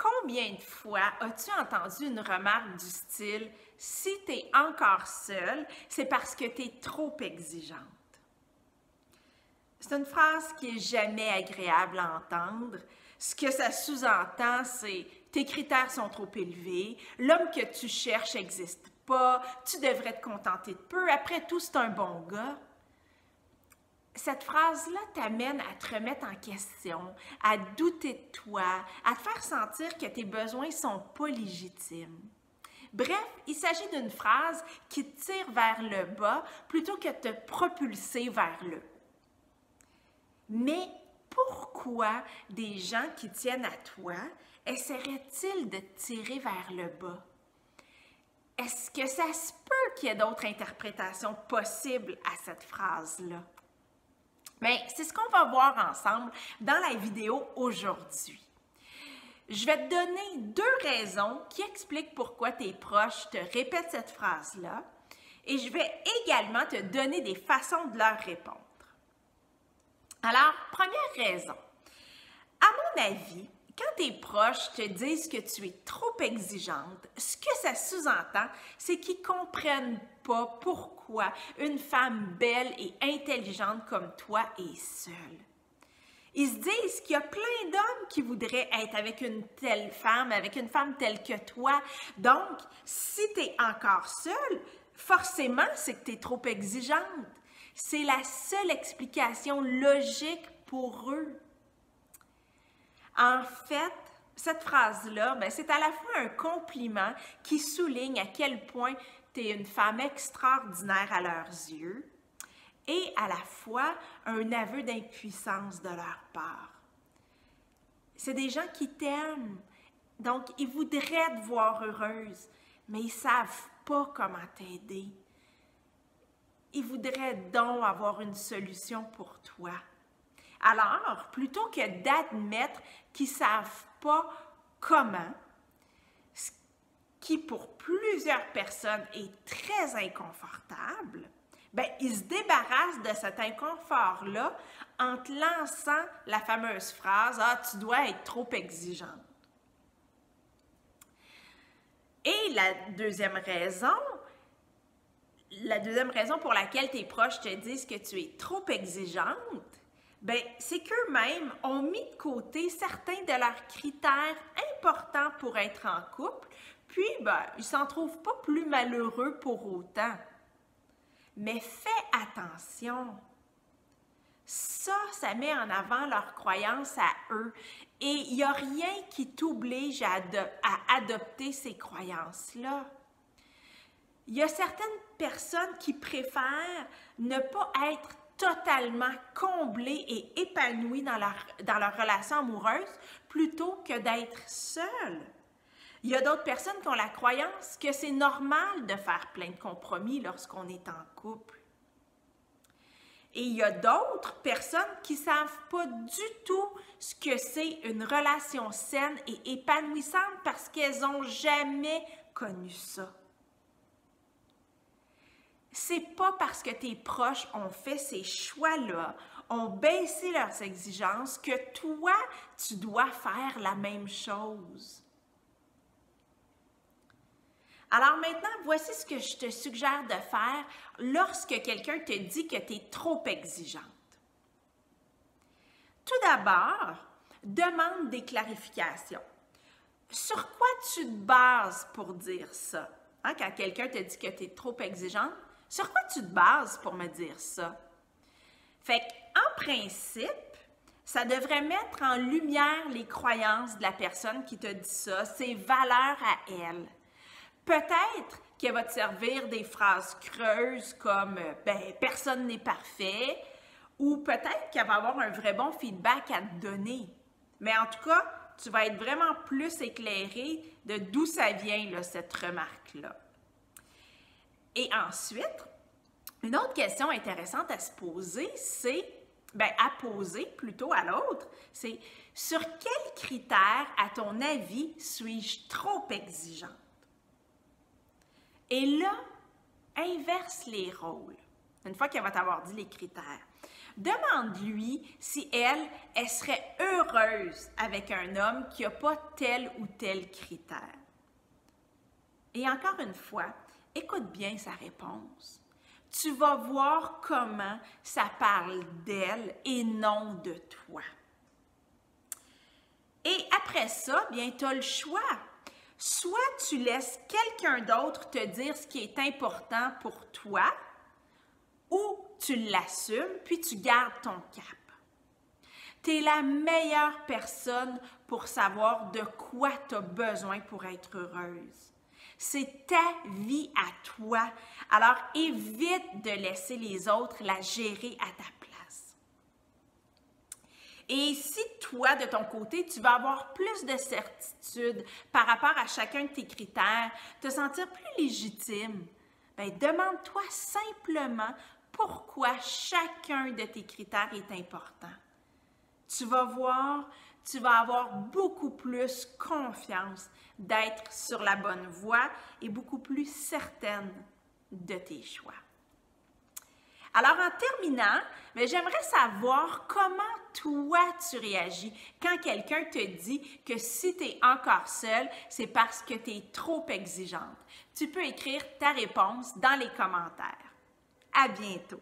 Combien de fois as-tu entendu une remarque du style « Si tu es encore seule, c'est parce que tu es trop exigeante ». C'est une phrase qui n'est jamais agréable à entendre. Ce que ça sous-entend, c'est « Tes critères sont trop élevés, l'homme que tu cherches n'existe pas, tu devrais te contenter de peu, après tout, c'est un bon gars ». Cette phrase-là t'amène à te remettre en question, à douter de toi, à te faire sentir que tes besoins ne sont pas légitimes. Bref, il s'agit d'une phrase qui te tire vers le bas plutôt que de te propulser vers le haut. Mais pourquoi des gens qui tiennent à toi essaieraient-ils de te tirer vers le bas? Est-ce que ça se peut qu'il y ait d'autres interprétations possibles à cette phrase-là? Bien, c'est ce qu'on va voir ensemble dans la vidéo aujourd'hui. Je vais te donner deux raisons qui expliquent pourquoi tes proches te répètent cette phrase-là et je vais également te donner des façons de leur répondre. Alors, première raison. À mon avis, quand tes proches te disent que tu es trop exigeante, ce que ça sous-entend, c'est qu'ils ne comprennent pas pourquoi une femme belle et intelligente comme toi est seule. Ils se disent qu'il y a plein d'hommes qui voudraient être avec une femme telle que toi. Donc, si tu es encore seule, forcément, c'est que tu es trop exigeante. C'est la seule explication logique pour eux. En fait, cette phrase-là, c'est à la fois un compliment qui souligne à quel point tu es une femme extraordinaire à leurs yeux et à la fois un aveu d'impuissance de leur part. C'est des gens qui t'aiment, donc ils voudraient te voir heureuse, mais ils ne savent pas comment t'aider. Ils voudraient donc avoir une solution pour toi. Alors, plutôt que d'admettre qu'ils ne savent pas comment, ce qui pour plusieurs personnes est très inconfortable, ils se débarrassent de cet inconfort-là en te lançant la fameuse phrase « Ah, tu dois être trop exigeante ». Et la deuxième raison pour laquelle tes proches te disent que tu es trop exigeante, c'est qu'eux-mêmes ont mis de côté certains de leurs critères importants pour être en couple, puis ils ne s'en trouvent pas plus malheureux pour autant. Mais fais attention! Ça met en avant leurs croyances à eux et il n'y a rien qui t'oblige à adopter ces croyances-là. Il y a certaines personnes qui préfèrent ne pas être totalement comblées et épanouies dans leur relation amoureuse plutôt que d'être seules. Il y a d'autres personnes qui ont la croyance que c'est normal de faire plein de compromis lorsqu'on est en couple. Et il y a d'autres personnes qui ne savent pas du tout ce que c'est une relation saine et épanouissante parce qu'elles n'ont jamais connu ça. C'est pas parce que tes proches ont fait ces choix-là, ont baissé leurs exigences, que toi, tu dois faire la même chose. Alors maintenant, voici ce que je te suggère de faire lorsque quelqu'un te dit que tu es trop exigeante. Tout d'abord, demande des clarifications. Sur quoi tu te bases pour dire ça? Quand quelqu'un te dit que tu es trop exigeante, sur quoi tu te bases pour me dire ça? Fait qu'en principe, ça devrait mettre en lumière les croyances de la personne qui te dit ça, ses valeurs à elle. Peut-être qu'elle va te servir des phrases creuses comme « personne n'est parfait » ou peut-être qu'elle va avoir un vrai bon feedback à te donner. Mais en tout cas, tu vas être vraiment plus éclairé de d'où ça vient, cette remarque-là. Et ensuite, une autre question intéressante à se poser, c'est, à l'autre, c'est « Sur quels critères, à ton avis, suis-je trop exigeante? » Et là, inverse les rôles, une fois qu'elle va t'avoir dit les critères. Demande-lui si elle serait heureuse avec un homme qui n'a pas tel ou tel critère. Et encore une fois, écoute bien sa réponse. Tu vas voir comment ça parle d'elle et non de toi. Et après ça, bien, tu as le choix. Soit tu laisses quelqu'un d'autre te dire ce qui est important pour toi, ou tu l'assumes, puis tu gardes ton cap. Tu es la meilleure personne pour savoir de quoi tu as besoin pour être heureuse. C'est ta vie à toi, alors évite de laisser les autres la gérer à ta place. Et si toi, de ton côté, tu vas avoir plus de certitude par rapport à chacun de tes critères, te sentir plus légitime, bien, demande-toi simplement pourquoi chacun de tes critères est important. Tu vas voir, tu vas avoir beaucoup plus confiance d'être sur la bonne voie et beaucoup plus certaine de tes choix. Alors, en terminant, j'aimerais savoir comment toi tu réagis quand quelqu'un te dit que si tu es encore seule, c'est parce que tu es trop exigeante. Tu peux écrire ta réponse dans les commentaires. À bientôt!